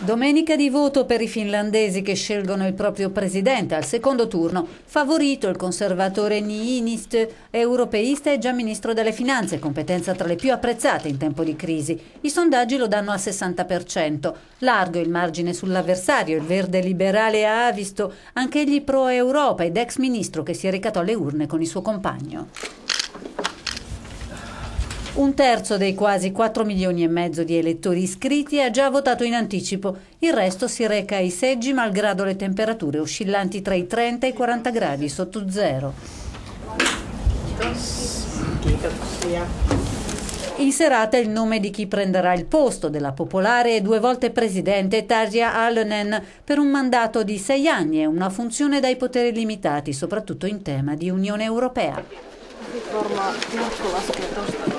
Domenica di voto per i finlandesi che scelgono il proprio presidente al secondo turno. Favorito il conservatore Niinistö, europeista e già ministro delle finanze, competenza tra le più apprezzate in tempo di crisi. I sondaggi lo danno al 60%. Largo il margine sull'avversario, il verde liberale Haavisto, anch'egli pro Europa ed ex ministro che si recatò alle urne con il suo compagno. Un terzo dei quasi 4 milioni e mezzo di elettori iscritti ha già votato in anticipo. Il resto si reca ai seggi malgrado le temperature oscillanti tra i 30 e i 40 gradi sotto zero. In serata il nome di chi prenderà il posto della popolare e 2 volte presidente Tarja Halonen per un mandato di 6 anni e una funzione dai poteri limitati, soprattutto in tema di Unione Europea.